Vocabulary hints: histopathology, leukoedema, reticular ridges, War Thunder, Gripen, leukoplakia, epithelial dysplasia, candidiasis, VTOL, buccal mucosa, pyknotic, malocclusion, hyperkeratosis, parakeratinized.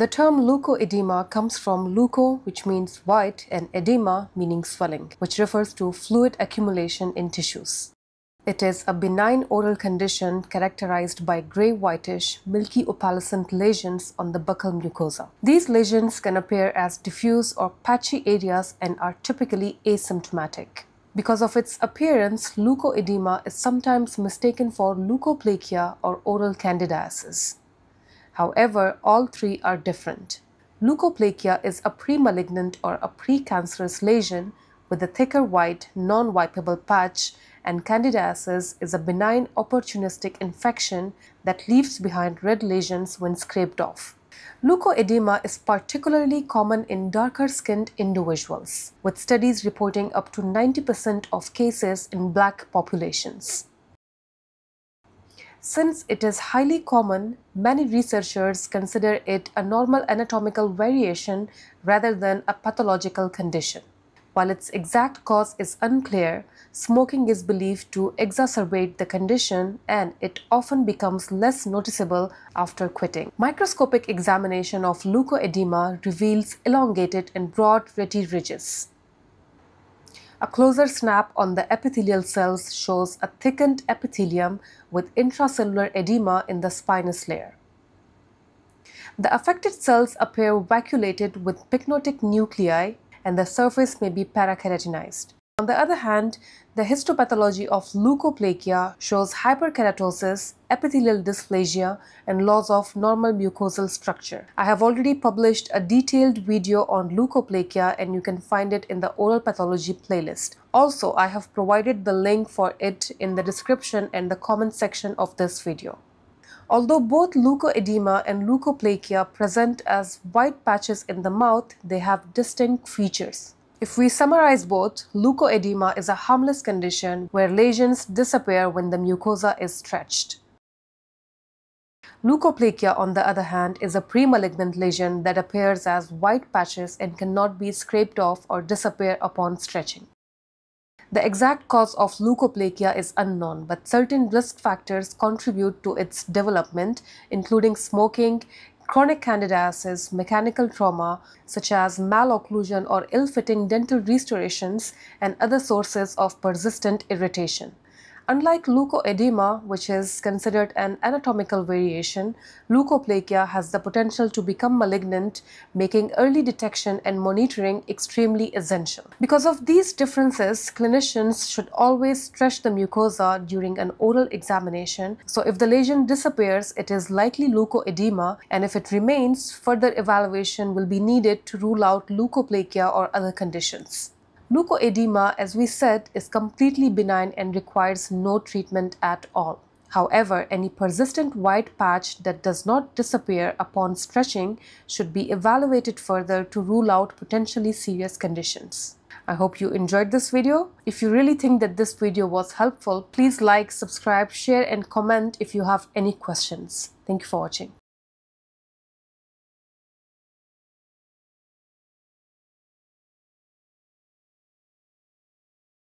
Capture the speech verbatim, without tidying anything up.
The term leukoedema comes from leuko, which means white, and edema, meaning swelling, which refers to fluid accumulation in tissues. It is a benign oral condition characterized by gray-whitish, milky opalescent lesions on the buccal mucosa. These lesions can appear as diffuse or patchy areas and are typically asymptomatic. Because of its appearance, leukoedema is sometimes mistaken for leukoplakia or oral candidiasis. However, all three are different. Leukoplakia is a premalignant or a precancerous lesion with a thicker white, non-wipeable patch, and candidiasis is a benign opportunistic infection that leaves behind red lesions when scraped off. Leukoedema is particularly common in darker-skinned individuals, with studies reporting up to ninety percent of cases in black populations. Since it is highly common, many researchers consider it a normal anatomical variation rather than a pathological condition. While its exact cause is unclear, smoking is believed to exacerbate the condition, and it often becomes less noticeable after quitting. Microscopic examination of leukoedema reveals elongated and broad reticular ridges. A closer snap on the epithelial cells shows a thickened epithelium with intracellular edema in the spinous layer. The affected cells appear vacuolated with pyknotic nuclei, and the surface may be parakeratinized. On the other hand, the histopathology of leukoplakia shows hyperkeratosis, epithelial dysplasia, and loss of normal mucosal structure. I have already published a detailed video on leukoplakia, and you can find it in the oral pathology playlist. Also, I have provided the link for it in the description and the comment section of this video. Although both leukoedema and leukoplakia present as white patches in the mouth, they have distinct features. If we summarize both, leukoedema is a harmless condition where lesions disappear when the mucosa is stretched. Leukoplakia, on the other hand, is a premalignant lesion that appears as white patches and cannot be scraped off or disappear upon stretching. The exact cause of leukoplakia is unknown, but certain risk factors contribute to its development, including smoking, chronic candidiasis, mechanical trauma such as malocclusion or ill-fitting dental restorations, and other sources of persistent irritation. Unlike leukoedema, which is considered an anatomical variation, leukoplakia has the potential to become malignant, making early detection and monitoring extremely essential. Because of these differences, clinicians should always stretch the mucosa during an oral examination. So if the lesion disappears, it is likely leukoedema, and if it remains, further evaluation will be needed to rule out leukoplakia or other conditions. Leukoedema, as we said, is completely benign and requires no treatment at all. However, any persistent white patch that does not disappear upon stretching should be evaluated further to rule out potentially serious conditions. I hope you enjoyed this video. If you really think that this video was helpful, please like, subscribe, share, and comment if you have any questions. Thank you for watching.